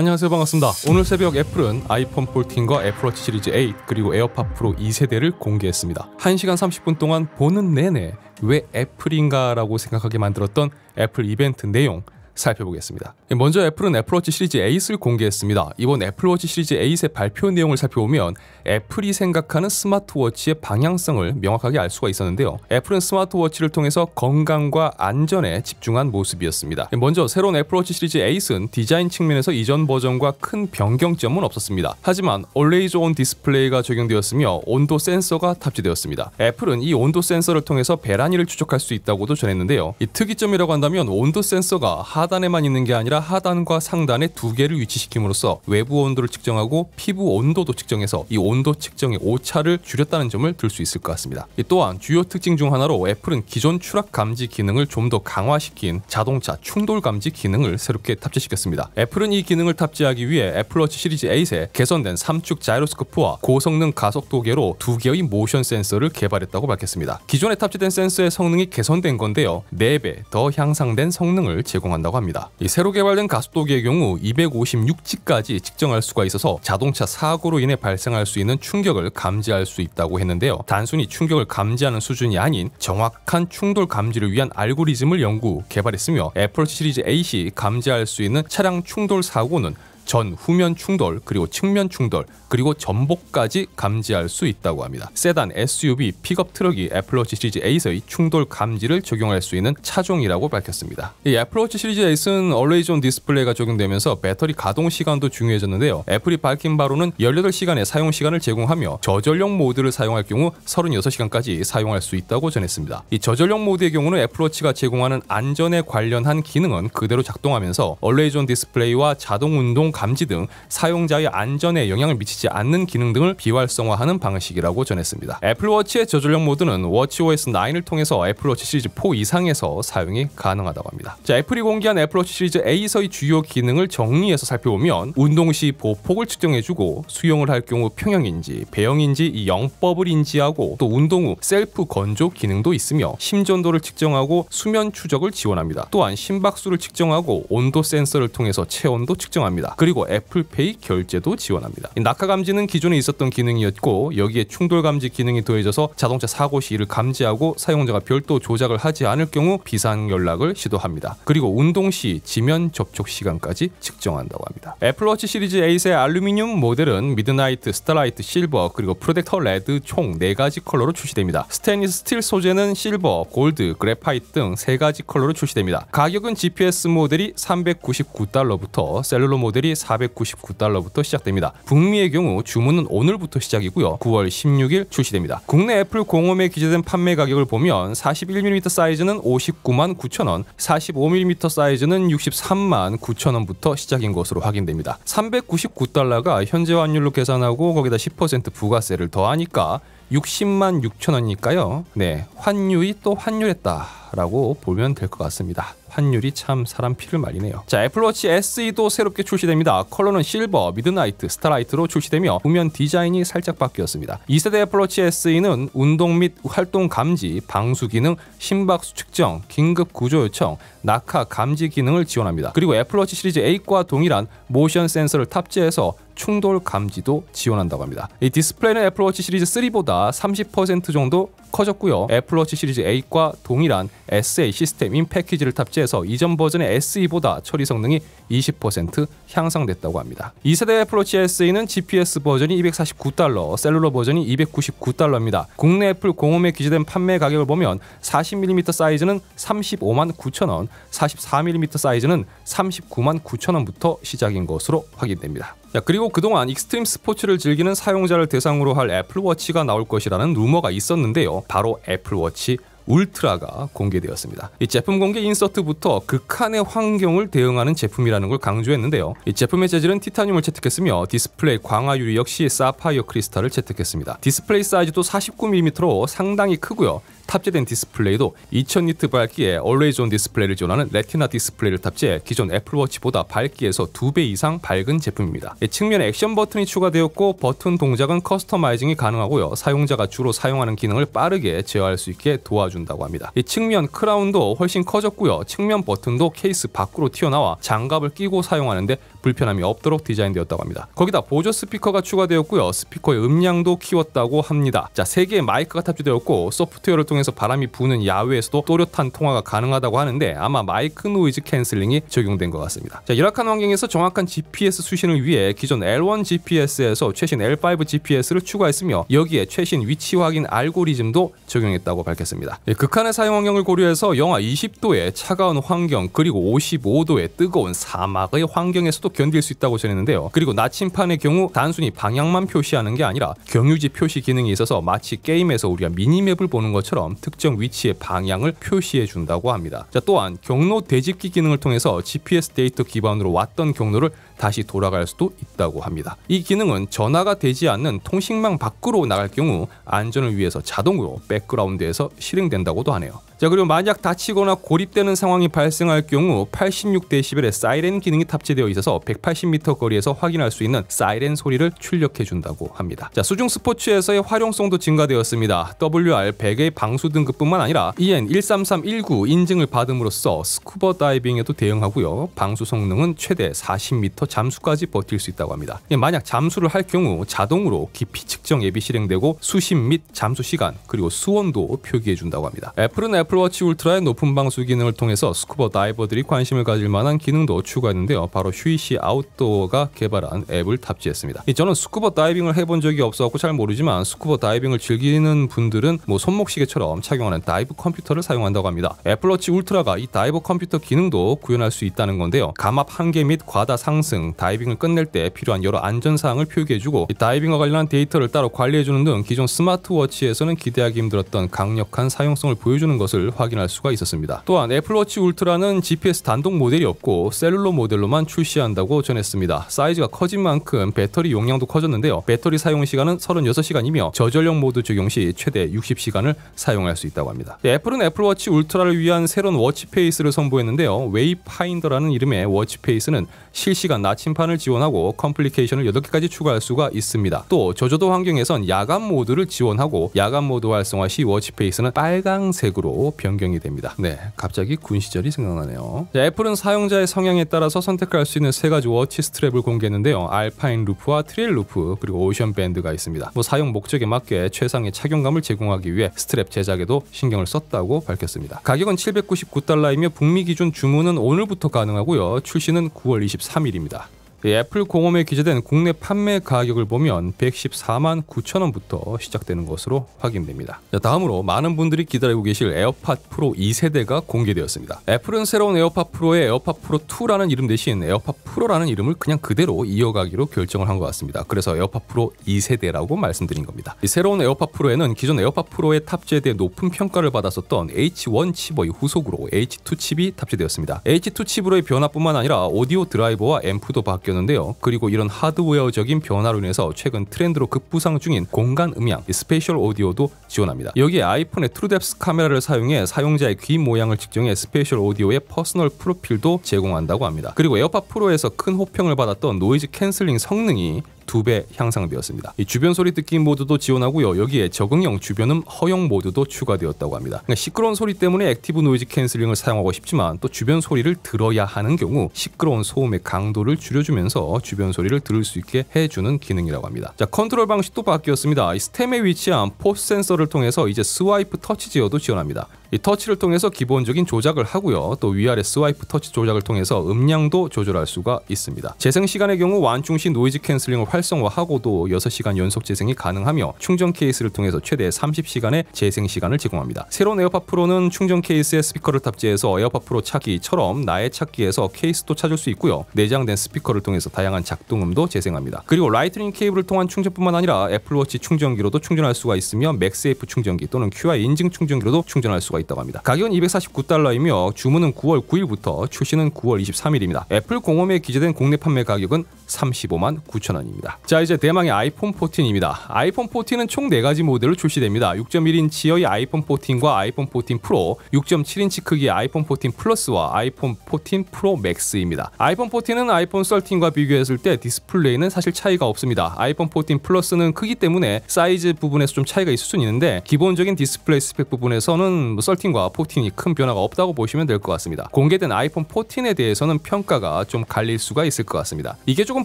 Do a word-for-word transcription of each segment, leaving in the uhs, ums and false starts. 안녕하세요, 반갑습니다. 오늘 새벽 애플은 아이폰 사십사과 애플워치 시리즈 팔 그리고 에어팟 프로 이 세대를 공개했습니다. 한 시간 삼십 분 동안 보는 내내 왜 애플인가 라고 생각하게 만들었던 애플 이벤트 내용 살펴보겠습니다. 먼저 애플은 애플워치 시리즈 팔을 공개했습니다. 이번 애플워치 시리즈 팔의 발표 내용을 살펴보면 애플이 생각하는 스마트워치의 방향성을 명확하게 알 수가 있었는데요. 애플은 스마트워치를 통해서 건강과 안전에 집중한 모습이었습니다. 먼저 새로운 애플워치 시리즈 팔은 디자인 측면에서 이전 버전과 큰 변경점은 없었습니다. 하지만 Always On 디스플레이가 적용되었으며 온도 센서가 탑재되었습니다. 애플은 이 온도 센서를 통해서 배란이를 추적할 수 있다고도 전했는데요. 이 특이점이라고 한다면 온도 센서가 하단 하단에만 있는 게 아니라 하단과 상단에 두 개를 위치시킴으로써 외부 온도를 측정하고 피부 온도도 측정해서 이 온도 측정의 오차를 줄였다는 점을 들 수 있을 것 같습니다. 또한 주요 특징 중 하나로 애플은 기존 추락 감지 기능을 좀 더 강화시킨 자동차 충돌 감지 기능을 새롭게 탑재시켰습니다. 애플은 이 기능을 탑재하기 위해 애플워치 시리즈 팔에 개선된 삼축 자이로스코프와 고성능 가속도계로 두 개의 모션 센서를 개발했다고 밝혔습니다. 기존에 탑재된 센서의 성능이 개선된 건데요. 네 배 더 향상된 성능을 제공한다고 합니다. 이 새로 개발된 가속도계의 경우 이백오십육 지까지 측정할 수가 있어서 자동차 사고로 인해 발생할 수 있는 충격을 감지할 수 있다고 했는데요. 단순히 충격을 감지하는 수준이 아닌 정확한 충돌 감지를 위한 알고리즘을 연구 개발했으며 애플워치 시리즈 팔이 감지할 수 있는 차량 충돌 사고는 전, 후면 충돌, 그리고 측면 충돌, 그리고 전복까지 감지할 수 있다고 합니다. 세단, 에스유브이, 픽업 트럭이 애플워치 시리즈 팔의 충돌 감지를 적용할 수 있는 차종이라고 밝혔습니다. 이 애플워치 시리즈 팔은 Always On 디스플레이가 적용되면서 배터리 가동 시간도 중요해졌는데요. 애플이 밝힌 바로는 열여덟 시간의 사용 시간을 제공하며 저전력 모드를 사용할 경우 서른여섯 시간까지 사용할 수 있다고 전했습니다. 이 저전력 모드의 경우는 애플워치가 제공하는 안전에 관련한 기능은 그대로 작동하면서 Always On 디스플레이와 자동 운동 감지 등 사용자의 안전에 영향을 미치지 않는 기능 등을 비활성화하는 방식이라고 전했습니다. 애플워치의 저전력 모드는 워치오에스 나인을 통해서 애플워치 시리즈 사 이상에서 사용이 가능하다고 합니다. 자, 애플이 공개한 애플워치 시리즈 팔의 주요 기능을 정리해서 살펴보면 운동 시 보폭을 측정해주고 수영을 할 경우 평형인지 배영인지 이 영법을 인지하고 또 운동 후 셀프 건조 기능도 있으며 심전도를 측정하고 수면 추적을 지원합니다. 또한 심박수를 측정하고 온도 센서를 통해서 체온도 측정합니다. 그리고 그리고 애플페이 결제도 지원합니다. 낙하 감지는 기존에 있었던 기능이었고 여기에 충돌 감지 기능이 더해져서 자동차 사고 시 이를 감지하고 사용자가 별도 조작을 하지 않을 경우 비상 연락을 시도합니다. 그리고 운동 시 지면 접촉 시간까지 측정한다고 합니다. 애플워치 시리즈 팔의 알루미늄 모델은 미드나이트, 스타라이트, 실버, 그리고 프로텍터 레드 총 네 가지 컬러로 출시됩니다. 스테인리스 스틸 소재는 실버, 골드, 그래파이트 등 세 가지 컬러로 출시됩니다. 가격은 지피에스 모델이 삼백구십구 달러부터 셀룰러 모델이 사백구십구 달러부터 시작됩니다. 북미의 경우 주문은 오늘부터 시작이고요. 구월 십육일 출시됩니다. 국내 애플 공홈에 기재된 판매 가격을 보면 사십일 밀리미터 사이즈는 오십구만 구천 원, 사십오 밀리미터 사이즈는 육십삼만 구천 원부터 시작인 것으로 확인됩니다. 삼백구십구 달러가 현재 환율로 계산하고 거기다 십 퍼센트 부가세를 더하니까 육십만 육천 원이니까요. 네, 환율이 또 환율했다라고 보면 될 것 같습니다. 환율이 참 사람 피를 말리네요. 자, 애플워치 에스이도 새롭게 출시됩니다. 컬러는 실버, 미드나이트, 스타라이트로 출시되며 후면 디자인이 살짝 바뀌었습니다. 이 세대 애플워치 에스이는 운동 및 활동 감지, 방수 기능, 심박수 측정, 긴급 구조 요청, 낙하 감지 기능을 지원합니다. 그리고 애플워치 시리즈 팔과 동일한 모션 센서를 탑재해서 충돌 감지도 지원한다고 합니다. 이 디스플레이는 애플워치 시리즈 삼보다 삼십 퍼센트 정도 커졌고요. 애플워치 시리즈 팔과 동일한 에스에이 시스템 인 패키지를 탑재해서 이전 버전의 에스이보다 처리 성능이 이십 퍼센트 향상됐다고 합니다. 이 세대 애플워치 에스이는 지피에스 버전이 이백사십구 달러, 셀룰러 버전이 이백구십구 달러입니다. 국내 애플 공홈에 기재된 판매 가격을 보면 사십 밀리미터 사이즈는 삼십오만 구천 원, 사십사 밀리미터 사이즈는 삼십구만 구천 원부터 시작인 것으로 확인됩니다. 자, 그리고 그동안 익스트림 스포츠를 즐기는 사용자를 대상으로 할 애플워치가 나올 것이라는 루머가 있었는데요. 바로 애플워치 울트라가 공개되었습니다. 이 제품 공개 인서트부터 극한의 환경을 대응하는 제품이라는 걸 강조했는데요. 이 제품의 재질은 티타늄을 채택했으며 디스플레이 광화유리 역시 사파이어 크리스탈을 채택했습니다. 디스플레이 사이즈도 사십구 밀리미터로 상당히 크고요. 탑재된 디스플레이도 이천 니트 밝기에 Always On 디스플레이를 지원하는 레티나 디스플레이를 탑재해 기존 애플워치보다 밝기에서 두 배 이상 밝은 제품입니다. 측면에 액션 버튼이 추가되었고 버튼 동작은 커스터마이징이 가능하고요. 사용자가 주로 사용하는 기능을 빠르게 제어할 수 있게 도와주는 준다고 합니다. 이 측면 크라운도 훨씬 커졌고요. 측면 버튼도 케이스 밖으로 튀어나와 장갑을 끼고 사용하는데 불편함이 없도록 디자인되었다고 합니다. 거기다 보조 스피커가 추가되었고요. 스피커의 음량도 키웠다고 합니다. 자, 세 개의 마이크가 탑재되었고 소프트웨어를 통해서 바람이 부는 야외에서도 또렷한 통화가 가능하다고 하는데 아마 마이크 노이즈 캔슬링이 적용된 것 같습니다. 자, 열악한 환경에서 정확한 지피에스 수신을 위해 기존 엘 원 지피에스에서 최신 엘 파이브 지피에스를 추가했으며 여기에 최신 위치 확인 알고리즘도 적용했다고 밝혔습니다. 예, 극한의 사용 환경을 고려해서 영하 이십 도의 차가운 환경 그리고 오십오 도의 뜨거운 사막의 환경에서도 견딜 수 있다고 전했는데요. 그리고 나침판의 경우 단순히 방향만 표시하는 게 아니라 경유지 표시 기능이 있어서 마치 게임에서 우리가 미니맵을 보는 것처럼 특정 위치의 방향을 표시해 준다고 합니다. 자, 또한 경로 되짚기 기능을 통해서 지피에스 데이터 기반으로 왔던 경로를 다시 돌아갈 수도 있다고 합니다. 이 기능은 전화가 되지 않는 통신망 밖으로 나갈 경우 안전을 위해서 자동으로 백그라운드에서 실행된다고도 하네요. 자, 그리고 만약 다치거나 고립되는 상황이 발생할 경우 팔십육 데시벨의 사이렌 기능이 탑재되어 있어서 백팔십 미터 거리에서 확인할 수 있는 사이렌 소리를 출력해 준다고 합니다. 자, 수중 스포츠에서의 활용성도 증가되었습니다. 더블유 알 백의 방수 등급뿐만 아니라 이 엔 일삼삼일구 인증을 받음으로써 스쿠버 다이빙에도 대응하고요. 방수 성능은 최대 사십 미터 잠수까지 버틸 수 있다고 합니다. 만약 잠수를 할 경우 자동으로 깊이 측정 앱이 실행되고 수심 및 잠수 시간 그리고 수온도 표기해 준다고 합니다. 애플은 애플워치 울트라의 높은 방수 기능을 통해서 스쿠버 다이버들이 관심을 가질 만한 기능도 추가했는데요. 바로 휴이시 아웃도어가 개발한 앱을 탑재했습니다. 저는 스쿠버 다이빙을 해본 적이 없어서 잘 모르지만 스쿠버 다이빙을 즐기는 분들은 뭐 손목시계처럼 착용하는 다이브 컴퓨터를 사용한다고 합니다. 애플워치 울트라가 이 다이브 컴퓨터 기능도 구현할 수 있다는 건데요. 감압 한계 및 과다 상승, 다이빙을 끝낼 때 필요한 여러 안전사항을 표기해주고 다이빙과 관련한 데이터를 따로 관리해주는 등 기존 스마트워치에서는 기대하기 힘들었던 강력한 사용성을 보여주는 것을 확인할 수가 있었습니다. 또한 애플워치 울트라는 지피에스 단독 모델이 없고 셀룰러 모델로만 출시한다고 전했습니다. 사이즈가 커진 만큼 배터리 용량도 커졌는데요. 배터리 사용시간은 삼십육 시간이며 저전력 모드 적용 시 최대 육십 시간을 사용할 수 있다고 합니다. 애플은 애플워치 울트라를 위한 새로운 워치페이스를 선보였는데요. 웨이파인더라는 이름의 워치페이스는 실시간 나침판을 지원하고 컴플리케이션을 여덟 개까지 추가할 수가 있습니다. 또 저조도 환경에선 야간 모드를 지원하고 야간 모드 활성화 시 워치페이스는 빨강색으로 변경이 됩니다. 네, 갑자기 군 시절이 생각나네요. 자, 애플은 사용자의 성향에 따라서 선택할 수 있는 세 가지 워치 스트랩을 공개했는데요. 알파인 루프와 트레일 루프 그리고 오션 밴드가 있습니다. 뭐 사용 목적에 맞게 최상의 착용감을 제공하기 위해 스트랩 제작에도 신경을 썼다고 밝혔습니다. 가격은 칠백구십구 달러이며 북미 기준 주문은 오늘부터 가능하고요. 출시는 구월 이십삼일입니다. 애플 공홈에 기재된 국내 판매 가격을 보면 백십사만 구천 원부터 시작되는 것으로 확인됩니다. 자, 다음으로 많은 분들이 기다리고 계실 에어팟 프로 이 세대가 공개되었습니다. 애플은 새로운 에어팟 프로에 에어팟 프로 투라는 이름 대신 에어팟 프로라는 이름을 그냥 그대로 이어가기로 결정을 한 것 같습니다. 그래서 에어팟 프로 이 세대라고 말씀드린 겁니다. 이 새로운 에어팟 프로에는 기존 에어팟 프로에 탑재돼 높은 평가를 받았었던 에이치 원 칩의 후속으로 에이치 투 칩이 탑재되었습니다. 에이치 투 칩으로의 변화뿐만 아니라 오디오 드라이버와 앰프도 바뀌었습니다. 는데요. 그리고 이런 하드웨어적인 변화로 인해서 최근 트렌드로 급부상 중인 공간 음향, 스페셜 오디오도 지원합니다. 여기에 아이폰의 트루 뎁스 카메라를 사용해 사용자의 귀 모양을 측정해 스페셜 오디오의 퍼스널 프로필도 제공한다고 합니다. 그리고 에어팟 프로에서 큰 호평을 받았던 노이즈 캔슬링 성능이 두 배 향상되었습니다. 이 주변 소리 듣기 모드도 지원하고요. 여기에 적응형 주변음 허용 모드도 추가되었다고 합니다. 그러니까 시끄러운 소리 때문에 액티브 노이즈 캔슬링을 사용하고 싶지만 또 주변 소리를 들어야 하는 경우 시끄러운 소음의 강도를 줄여주면서 주변 소리를 들을 수 있게 해주는 기능이라고 합니다. 자, 컨트롤 방식도 바뀌었습니다. 이 스템에 위치한 포스 센서를 통해서 이제 스와이프 터치 제어도 지원합니다. 이 터치를 통해서 기본적인 조작을 하고요. 또 위아래 스와이프 터치 조작을 통해서 음량도 조절할 수가 있습니다. 재생 시간의 경우 완충 시 노이즈 캔슬링을 활성화하고도 여섯 시간 연속 재생이 가능하며 충전 케이스를 통해서 최대 삼십 시간의 재생 시간을 제공합니다. 새로운 에어팟 프로는 충전 케이스에 스피커를 탑재해서 에어팟 프로 찾기처럼 나의 찾기에서 케이스도 찾을 수 있고요. 내장된 스피커를 통해서 다양한 작동음도 재생합니다. 그리고 라이트닝 케이블을 통한 충전뿐만 아니라 애플워치 충전기로도 충전할 수가 있으며 맥세이프 충전기 또는 큐아이 인증 충전기로도 충전할 수가 있다고 합니다. 가격은 이백사십구 달러이며 주문은 구월 구일부터 출시는 구월 이십삼일입니다. 애플 공홈에 기재된 국내 판매 가격은 삼십오만 구천 원입니다. 자, 이제 대망의 아이폰 포틴입니다. 아이폰 포틴은 총 네 가지 모델로 출시됩니다. 육 점 일 인치의 아이폰 포틴과 아이폰 포틴 프로, 육 점 칠 인치 크기의 아이폰 포틴 플러스와 아이폰 포틴 프로 맥스입니다. 아이폰 포틴은 아이폰 십삼과 비교했을 때 디스플레이는 사실 차이가 없습니다. 아이폰 포틴 플러스는 크기 때문에 사이즈 부분에서 좀 차이가 있을 수는 있는데 기본적인 디스플레이 스펙 부분에서는 뭐 십삼과 십사이 큰 변화가 없다고 보시면 될 것 같습니다. 공개된 아이폰 십사에 대해서는 평가가 좀 갈릴 수가 있을 것 같습니다. 이게 조금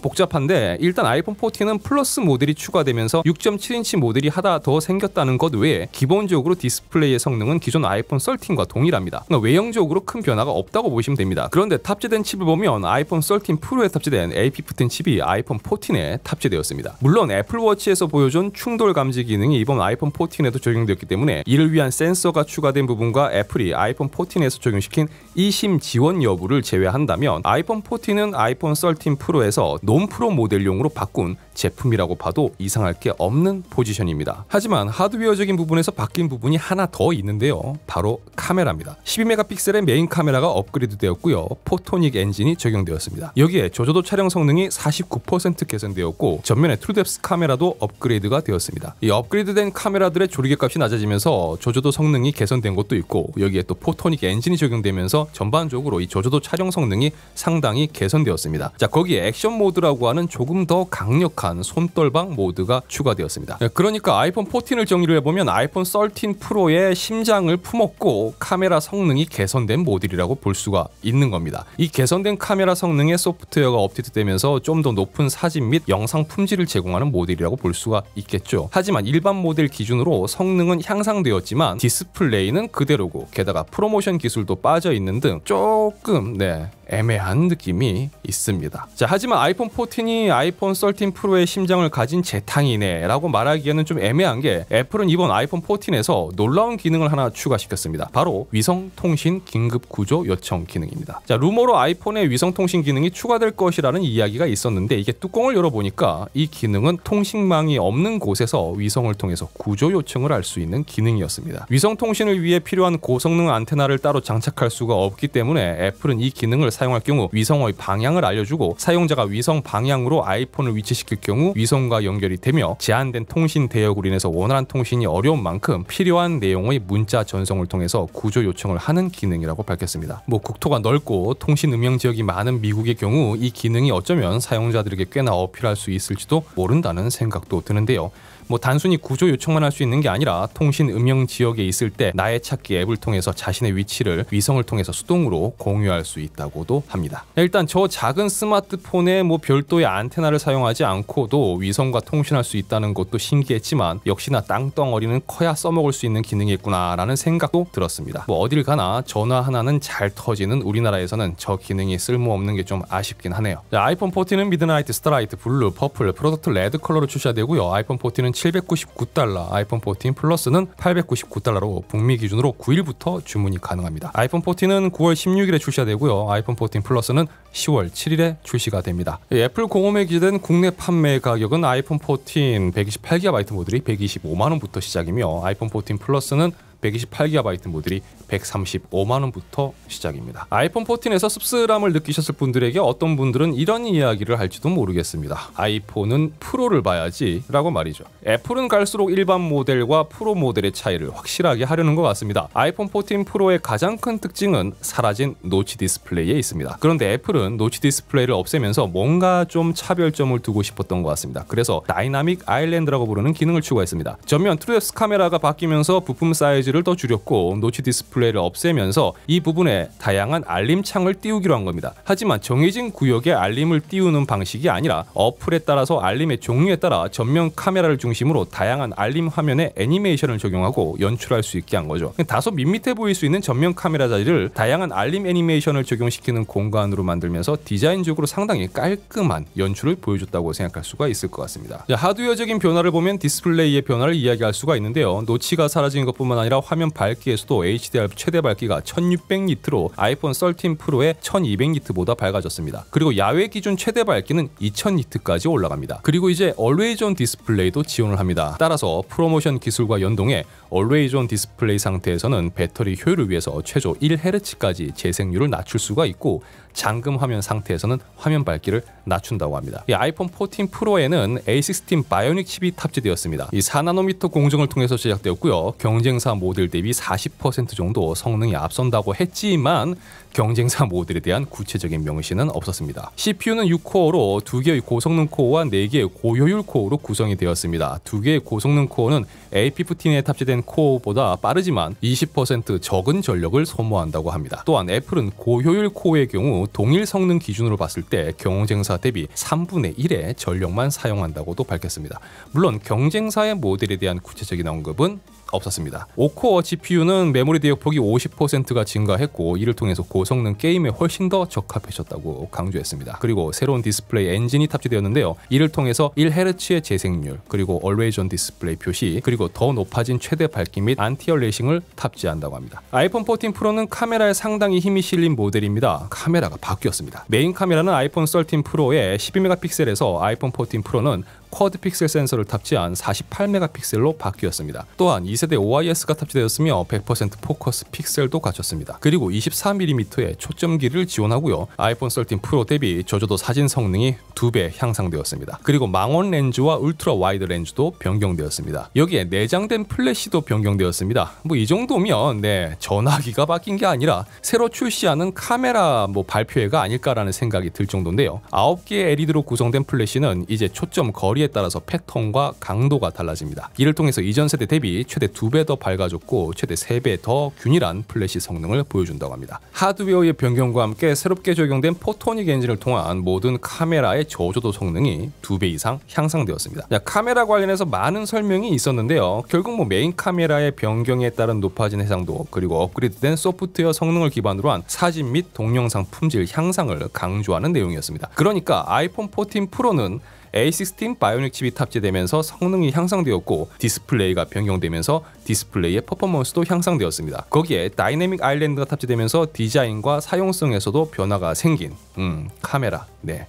복잡한데 일단 아이폰 십사는 플러스 모델이 추가되면서 육 점 칠 인치 모델이 하나 더 생겼다는 것 외에 기본적으로 디스플레이의 성능은 기존 아이폰 십삼과 동일합니다. 그러니까 외형적으로 큰 변화가 없다고 보시면 됩니다. 그런데 탑재된 칩을 보면 아이폰 십삼 프로에 탑재된 에이 피프틴 칩이 아이폰 십사에 탑재되었습니다. 물론 애플워치에서 보여준 충돌 감지 기능이 이번 아이폰 십사에도 적용되었기 때문에 이를 위한 센서가 추가된 부분과 애플이 아이폰 십사에서 적용시킨 이심 지원 여부를 제외한다면 아이폰 십사는 아이폰 십삼 프로에서 논프로 모델용으로 바꾼 제품이라고 봐도 이상할 게 없는 포지션입니다. 하지만 하드웨어적인 부분에서 바뀐 부분이 하나 더 있는데요. 바로 카메라입니다. 십이 메가픽셀의 메인 카메라가 업그레이드 되었고요. 포토닉 엔진이 적용되었습니다. 여기에 저조도 촬영 성능이 사십구 퍼센트 개선되었고 전면의 True Depth 카메라도 업그레이드가 되었습니다. 이 업그레이드된 카메라들의 조리개 값이 낮아지면서 저조도 성능이 개선된 것도 있고 여기에 또 포토닉 엔진이 적용되면서 전반적으로 이 저조도 촬영 성능이 상당히 개선되었습니다. 자, 거기에 액션 모드라고 하는 조금 더 강력한 손떨방 모드가 추가되었습니다. 그러니까 아이폰 십사를 정리를 해보면 아이폰 십삼 프로의 심장을 품었고 카메라 성능이 개선된 모델이라고 볼 수가 있는 겁니다. 이 개선된 카메라 성능의 소프트웨어가 업데이트되면서 좀 더 높은 사진 및 영상 품질을 제공하는 모델이라고 볼 수가 있겠죠. 하지만 일반 모델 기준으로 성능은 향상되었지만 디스플레이는 그대로고 게다가 프로모션 기술도 빠져있는 등 조금 네 애매한 느낌이 있습니다. 자, 하지만 아이폰 십사이 아이폰 십삼 프로의 심장을 가진 재탕이네 라고 말하기에는 좀 애매한 게 애플은 이번 아이폰 십사에서 놀라운 기능을 하나 추가시켰습니다. 바로 위성통신 긴급구조 요청 기능입니다. 자, 루머로 아이폰에 위성통신 기능이 추가될 것이라는 이야기가 있었는데 이게 뚜껑을 열어보니까 이 기능은 통신망이 없는 곳에서 위성을 통해서 구조 요청을 할 수 있는 기능이었습니다. 위성통신을 위해 필요한 고성능 안테나를 따로 장착할 수가 없기 때문에 애플은 이 기능을 사용할 경우 위성의 방향을 알려주고 사용자가 위성 방향으로 아이폰을 위치시킬 경우 위성과 연결이 되며 제한된 통신 대역으로 인해서 원활한 통신이 어려운 만큼 필요한 내용의 문자 전송을 통해서 구조 요청을 하는 기능이라고 밝혔습니다. 뭐 국토가 넓고 통신 음영 지역이 많은 미국의 경우 이 기능이 어쩌면 사용자들에게 꽤나 어필할 수 있을지도 모른다는 생각도 드는데요. 뭐 단순히 구조 요청만 할 수 있는 게 아니라 통신 음영 지역에 있을 때 나의 찾기 앱을 통해서 자신의 위치를 위성을 통해서 수동으로 공유할 수 있다고도 합니다. 일단 저 작은 스마트폰에 뭐 별도의 안테나를 사용하지 않고도 위성과 통신할 수 있다는 것도 신기했지만 역시나 땅덩어리는 커야 써먹을 수 있는 기능이 있구나라는 생각도 들었습니다. 뭐 어딜 가나 전화 하나는 잘 터지는 우리나라에서는 저 기능이 쓸모없는 게 좀 아쉽긴 하네요. 자, 아이폰 십사는 미드나이트, 스타라이트, 블루, 퍼플, 프로덕트 레드 컬러로 출시되고요. 아이폰 십사는 칠백구십구 달러, 아이폰 십사 플러스는 팔백구십구 달러로 북미 기준으로 구일부터 주문이 가능합니다. 아이폰 십사는 구월 십육일에 출시되고요. 아이폰 십사 플러스는 시월 칠일에 출시가 됩니다. 애플 공홈에 기재된 국내 판매 가격은 아이폰 십사 백이십팔 기가바이트 모델이 백이십오만 원부터 시작이며 아이폰 십사 플러스는 백이십팔 기가바이트 모델이 백삼십오만 원부터 시작입니다. 아이폰 십사에서 씁쓸함을 느끼셨을 분들에게 어떤 분들은 이런 이야기를 할지도 모르겠습니다. 아이폰은 프로를 봐야지 라고 말이죠. 애플은 갈수록 일반 모델과 프로 모델의 차이를 확실하게 하려는 것 같습니다. 아이폰 십사 프로의 가장 큰 특징은 사라진 노치 디스플레이에 있습니다. 그런데 애플은 노치 디스플레이를 없애면서 뭔가 좀 차별점을 두고 싶었던 것 같습니다. 그래서 다이나믹 아일랜드라고 부르는 기능을 추가했습니다. 전면 트루뎁스 카메라가 바뀌면서 부품 사이즈를 더 줄였고 노치 디스플레이를 없애면서 이 부분에 다양한 알림창을 띄우기로 한 겁니다. 하지만 정해진 구역에 알림을 띄우는 방식이 아니라 어플에 따라서 알림의 종류에 따라 전면 카메라를 중심으로 다양한 알림 화면에 애니메이션을 적용하고 연출할 수 있게 한 거죠. 다소 밋밋해 보일 수 있는 전면 카메라 자리를 다양한 알림 애니메이션을 적용시키는 공간으로 만들면서 디자인적으로 상당히 깔끔한 연출을 보여줬다고 생각할 수가 있을 것 같습니다. 자, 하드웨어적인 변화를 보면 디스플레이의 변화를 이야기할 수가 있는데요. 노치가 사라진 것뿐만 아니라 아니라 화면 밝기에서도 에이치디알 최대 밝기가 천육백 니트로 아이폰 십삼 프로의 천이백 니트보다 밝아졌습니다. 그리고 야외 기준 최대 밝기는 이천 니트까지 올라갑니다. 그리고 이제 Always On 디스플레이도 지원을 합니다. 따라서 프로모션 기술과 연동해 Always On 디스플레이 상태에서는 배터리 효율을 위해서 최소 일 헤르츠까지 재생률을 낮출 수가 있고 잠금 화면 상태에서는 화면 밝기를 낮춘다고 합니다. 이 아이폰 사십사 프로에는 에이 십육 바이오닉 칩이 탑재되었습니다. 이 사 나노미터 공정을 통해서 제작되었고요. 경쟁사 모델 대비 사십 퍼센트 정도 성능이 앞선다고 했지만 경쟁사 모델에 대한 구체적인 명시는 없었습니다. 씨피유는 육 코어로 두 개의 고성능 코어와 네 개의 고효율 코어로 구성이 되었습니다. 두 개의 고성능 코어는 에이 십오에 탑재된 코어보다 빠르지만 이십 퍼센트 적은 전력을 소모한다고 합니다. 또한 애플은 고효율 코어의 경우 동일 성능 기준으로 봤을 때 경쟁사 대비 삼분의 일의 전력만 사용한다고도 밝혔습니다. 물론 경쟁사의 모델에 대한 구체적인 언급은 없었습니다. 오 코어 지피유는 메모리 대역폭이 오십 퍼센트가 증가했고 이를 통해서 고성능 게임에 훨씬 더 적합해졌다고 강조했습니다. 그리고 새로운 디스플레이 엔진이 탑재되었는데요. 이를 통해서 일 헤르츠의 재생률, 그리고 Always On 디스플레이 표시, 그리고 더 높아진 최대 밝기 및 안티얼레이싱을 탑재한다고 합니다. 아이폰 사십사 프로는 카메라에 상당히 힘이 실린 모델입니다. 카메라가 바뀌었습니다. 메인 카메라는 아이폰 십삼 프로에 십이 메가픽셀에서 아이폰 사십사 프로는 쿼드 픽셀 센서를 탑재한 사십팔 메가픽셀로 바뀌었습니다. 또한 이 세대 오아이에스가 탑재되었으며 백 퍼센트 포커스 픽셀도 갖췄습니다. 그리고 이십사 밀리미터의 초점기를 지원하고요. 아이폰 십삼 프로 대비 저조도 사진 성능이 두 배 향상되었습니다. 그리고 망원 렌즈와 울트라 와이드 렌즈도 변경되었습니다. 여기에 내장된 플래시도 변경되었습니다. 뭐 이 정도면 네, 전화기가 바뀐 게 아니라 새로 출시하는 카메라 뭐 발표회가 아닐까라는 생각이 들 정도인데요. 아홉 개의 엘이디로 구성된 플래시는 이제 초점 거리에 따라서 패턴과 강도가 달라집니다. 이를 통해서 이전 세대 대비 최대 두 배 더 밝아졌고 최대 세 배 더 균일한 플래시 성능을 보여준다고 합니다. 하드웨어의 변경과 함께 새롭게 적용된 포토닉 엔진을 통한 모든 카메라의 저조도 성능이 두 배 이상 향상되었습니다. 자, 카메라 관련해서 많은 설명이 있었는데요. 결국 뭐 메인 카메라의 변경에 따른 높아진 해상도, 그리고 업그레이드된 소프트웨어 성능을 기반으로 한 사진 및 동영상 품질 향상을 강조하는 내용이었습니다. 그러니까 아이폰 사십사 프로는 에이 십육 바이오닉 칩이 탑재되면서 성능이 향상되었고 디스플레이가 변경되면서 디스플레이의 퍼포먼스도 향상되었습니다. 거기에 다이내믹 아일랜드가 탑재되면서 디자인과 사용성에서도 변화가 생긴 음 카메라, 네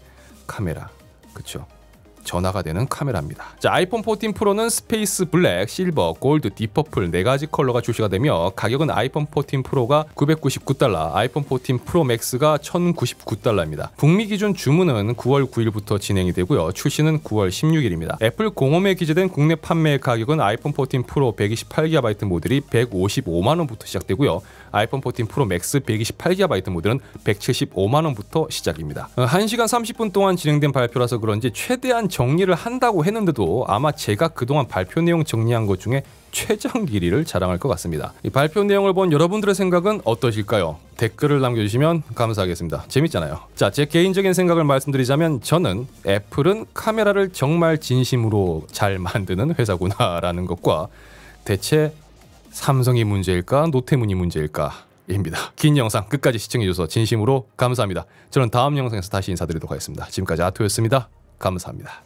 카메라, 그쵸, 전화가 되는 카메라입니다. 자, 아이폰 사십사 프로는 스페이스 블랙, 실버, 골드, 딥퍼플 네 가지 컬러가 출시가 되며 가격은 아이폰 사십사 프로가 구백구십구 달러, 아이폰 사십사 프로 맥스가 천구십구 달러입니다. 북미 기준 주문은 구월 구일부터 진행이 되고요. 출시는 구월 십육일입니다. 애플 공홈에 기재된 국내 판매 가격은 아이폰 사십사 프로 백이십팔 기가바이트 모델이 백오십오만 원부터 시작되고요. 아이폰 사십사 프로 맥스 백이십팔 기가바이트 모델은 백칠십오만 원부터 시작입니다. 한 시간 삼십 분 동안 진행된 발표라서 그런지 최대한 정리를 한다고 했는데도 아마 제가 그동안 발표 내용 정리한 것 중에 최장 길이를 자랑할 것 같습니다. 이 발표 내용을 본 여러분들의 생각은 어떠실까요? 댓글을 남겨주시면 감사하겠습니다. 재밌잖아요. 자, 제 개인적인 생각을 말씀드리자면 저는 애플은 카메라를 정말 진심으로 잘 만드는 회사구나라는 것과 대체 삼성이 문제일까 노태문이 문제일까 입니다. 긴 영상 끝까지 시청해주셔서 진심으로 감사합니다. 저는 다음 영상에서 다시 인사드리도록 하겠습니다. 지금까지 아토였습니다. 감사합니다.